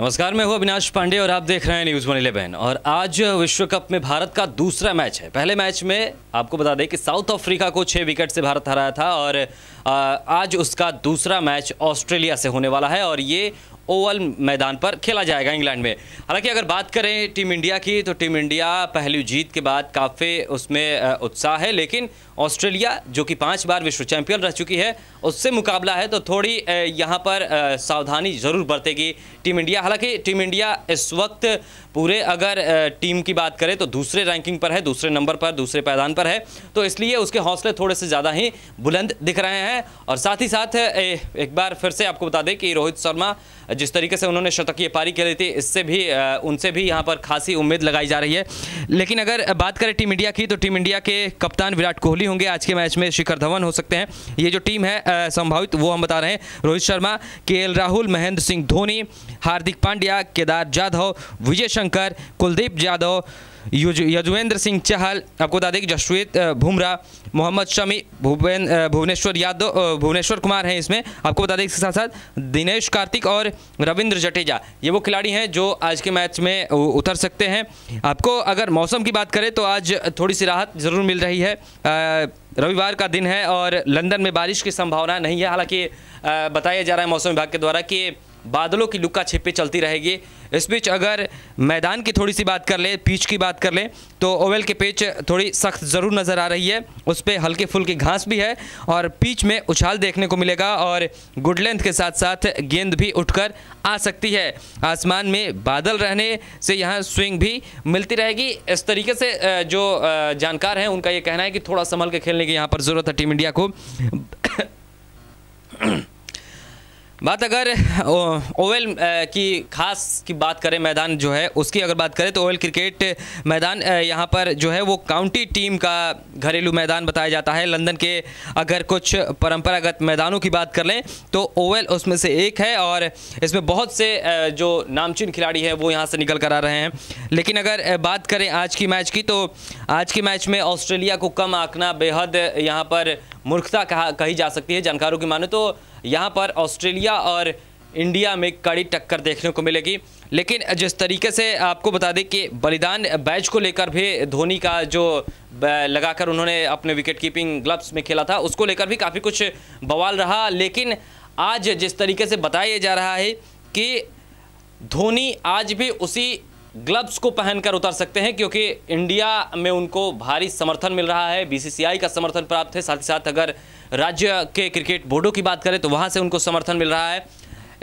नमस्कार, मैं हूं अविनाश पांडे और आप देख रहे हैं News 111। और आज विश्व कप में भारत का दूसरा मैच है। पहले मैच में आपको बता दें कि साउथ अफ्रीका को 6 विकेट से भारत हराया था और आज उसका दूसरा मैच ऑस्ट्रेलिया से होने वाला है और ये ओवल मैदान पर खेला जाएगा इंग्लैंड में। हालांकि अगर बात करें टीम इंडिया की तो टीम इंडिया पहली जीत के बाद काफ़ी उसमें उत्साह है, लेकिन ऑस्ट्रेलिया जो कि 5 बार विश्व चैंपियन रह चुकी है उससे मुकाबला है तो थोड़ी यहाँ पर सावधानी ज़रूर बरतेगी टीम इंडिया। हालांकि टीम इंडिया इस वक्त पूरे अगर टीम की बात करें तो दूसरे रैंकिंग पर है, दूसरे नंबर पर, दूसरे पायदान पर है, तो इसलिए उसके हौसले थोड़े से ज़्यादा ही बुलंद दिख रहे हैं। और साथ ही साथ एक बार फिर से आपको बता दें कि रोहित शर्मा जिस तरीके से उन्होंने शतकीय पारी खेली थी इससे भी उनसे भी यहाँ पर खासी उम्मीद लगाई जा रही है। लेकिन अगर बात करें टीम इंडिया की तो टीम इंडिया के कप्तान विराट कोहली होंगे आज के मैच में, शिखर धवन हो सकते हैं, ये जो टीम है संभावित वो हम बता रहे हैं। रोहित शर्मा, केएल राहुल, महेंद्र सिंह धोनी, हार्दिक पांड्या, केदार जाधव, विजय शंकर, कुलदीप यादव, युजवेंद्र सिंह चहल, आपको बता दें कि जसप्रीत बुमराह, मोहम्मद शमी, भुवनेश्वर यादव, भुवनेश्वर कुमार हैं इसमें। आपको बता दें इसके साथ साथ दिनेश कार्तिक और रविंद्र जडेजा, ये वो खिलाड़ी हैं जो आज के मैच में उतर सकते हैं। आपको अगर मौसम की बात करें तो आज थोड़ी सी राहत ज़रूर मिल रही है। रविवार का दिन है और लंदन में बारिश की संभावना नहीं है। हालाँकि बताया जा रहा है मौसम विभाग के द्वारा कि बादलों की लुका छिपी चलती रहेगी। इस बीच अगर मैदान की थोड़ी सी बात कर ले, पिच की बात कर ले तो ओवल के पिच थोड़ी सख्त ज़रूर नज़र आ रही है, उस पर हल्के फुल्के घास भी है और पिच में उछाल देखने को मिलेगा और गुड लेंथ के साथ साथ गेंद भी उठकर आ सकती है। आसमान में बादल रहने से यहाँ स्विंग भी मिलती रहेगी। इस तरीके से जो जानकार हैं उनका ये कहना है कि थोड़ा संभल के खेलने की यहाँ पर ज़रूरत है टीम इंडिया को। बात अगर ओवल की खास की बात करें, मैदान जो है उसकी अगर बात करें तो ओवल क्रिकेट मैदान यहाँ पर जो है वो काउंटी टीम का घरेलू मैदान बताया जाता है। लंदन के अगर कुछ परंपरागत मैदानों की बात कर लें तो ओवल उसमें से एक है और इसमें बहुत से जो नामचीन खिलाड़ी हैं वो यहाँ से निकल कर आ रहे हैं। लेकिन अगर बात करें आज की मैच की तो आज के मैच में ऑस्ट्रेलिया को कम आंकना बेहद यहाँ पर मूर्खता कही जा सकती है। जानकारों की माने तो यहाँ पर ऑस्ट्रेलिया और इंडिया में कड़ी टक्कर देखने को मिलेगी। लेकिन जिस तरीके से आपको बता दें कि बलिदान बैच को लेकर भी धोनी का जो लगाकर उन्होंने अपने विकेट कीपिंग ग्लव्स में खेला था उसको लेकर भी काफ़ी कुछ बवाल रहा। लेकिन आज जिस तरीके से बताया जा रहा है कि धोनी आज भी उसी ग्लव्स को पहनकर उतर सकते हैं क्योंकि इंडिया में उनको भारी समर्थन मिल रहा है, बीसीसीआई का समर्थन प्राप्त है। साथ ही साथ अगर राज्य के क्रिकेट बोर्डों की बात करें तो वहां से उनको समर्थन मिल रहा है।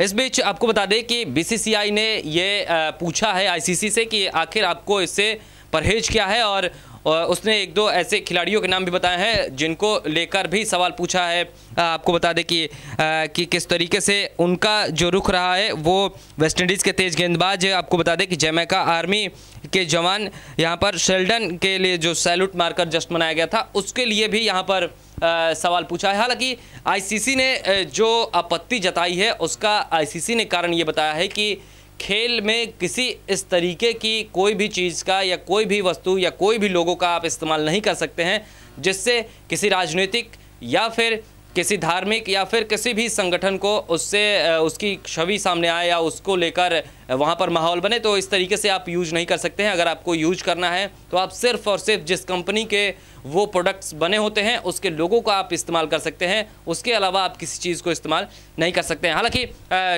इस बीच आपको बता दें कि बीसीसीआई ने ये पूछा है आईसीसी से कि आखिर आपको इससे परहेज क्या है और उसने 1-2 ऐसे खिलाड़ियों के नाम भी बताए हैं जिनको लेकर भी सवाल पूछा है। आपको बता दें कि किस तरीके से उनका जो रुख रहा है वो वेस्टइंडीज़ के तेज़ गेंदबाज, आपको बता दें कि जमैका आर्मी के जवान यहाँ पर शेल्डन के लिए जो सैल्यूट मारकर जश्न मनाया गया था उसके लिए भी यहाँ पर सवाल पूछा है। हालांकि आईसीसी ने जो आपत्ति जताई है उसका आईसीसी ने कारण ये बताया है कि खेल में किसी इस तरीके की कोई भी चीज़ का या कोई भी वस्तु या कोई भी लोगों का आप इस्तेमाल नहीं कर सकते हैं जिससे किसी राजनीतिक या फिर किसी धार्मिक या फिर किसी भी संगठन को उससे उसकी छवि सामने आए या उसको लेकर वहाँ पर माहौल बने, तो इस तरीके से आप यूज नहीं कर सकते हैं। अगर आपको यूज करना है तो आप सिर्फ और सिर्फ जिस कंपनी के वो प्रोडक्ट्स बने होते हैं उसके लोगों का आप इस्तेमाल कर सकते हैं, उसके अलावा आप किसी चीज़ को इस्तेमाल नहीं कर सकते हैं। हालांकि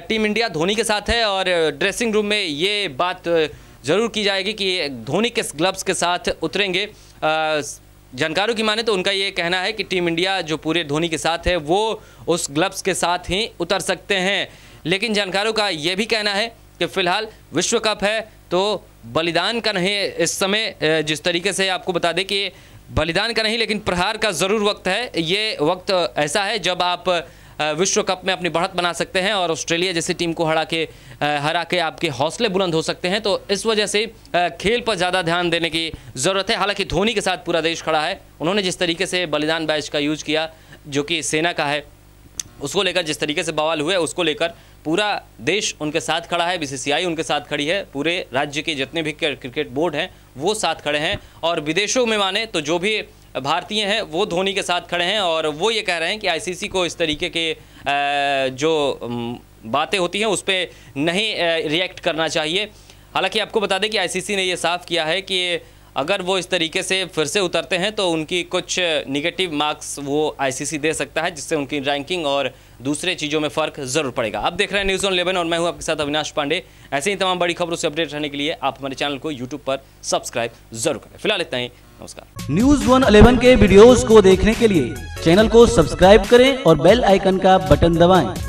टीम इंडिया धोनी के साथ है और ड्रेसिंग रूम में ये बात ज़रूर की जाएगी कि धोनी किस ग्लव्स के साथ उतरेंगे। जानकारों की माने तो उनका ये कहना है कि टीम इंडिया जो पूरे धोनी के साथ है वो उस ग्लव्स के साथ ही उतर सकते हैं। लेकिन जानकारों का ये भी कहना है कि फ़िलहाल विश्व कप है तो बलिदान का नहीं, इस समय जिस तरीके से आपको बता दें कि बलिदान का नहीं लेकिन प्रहार का ज़रूर वक्त है। ये वक्त ऐसा है जब आप विश्व कप में अपनी बढ़त बना सकते हैं और ऑस्ट्रेलिया जैसी टीम को हरा के आपके हौसले बुलंद हो सकते हैं। तो इस वजह से खेल पर ज़्यादा ध्यान देने की ज़रूरत है। हालांकि धोनी के साथ पूरा देश खड़ा है, उन्होंने जिस तरीके से बलिदान बैच का यूज किया जो कि सेना का है उसको लेकर जिस तरीके से बवाल हुए उसको लेकर पूरा देश उनके साथ खड़ा है, बीसीसीआई उनके साथ खड़ी है, पूरे राज्य के जितने भी क्रिकेट बोर्ड हैं वो साथ खड़े हैं और विदेशों में माने तो जो भी भारतीय हैं वो धोनी के साथ खड़े हैं और वो ये कह रहे हैं कि आईसीसी को इस तरीके के जो बातें होती हैं उस पर नहीं रिएक्ट करना चाहिए। हालांकि आपको बता दें कि आईसीसी ने ये साफ़ किया है कि अगर वो इस तरीके से फिर से उतरते हैं तो उनकी कुछ निगेटिव मार्क्स वो आईसीसी दे सकता है, जिससे उनकी रैंकिंग और दूसरे चीज़ों में फ़र्क ज़रूर पड़ेगा। आप देख रहे हैं News 1 11 और मैं हूं आपके साथ अविनाश पांडे। ऐसे ही तमाम बड़ी खबरों से अपडेट रहने के लिए आप हमारे चैनल को YouTube पर सब्सक्राइब जरूर करें। फिलहाल इतना ही, नमस्कार। News 1 11 के वीडियोज़ को देखने के लिए चैनल को सब्सक्राइब करें और बेल आइकन का बटन दबाएँ।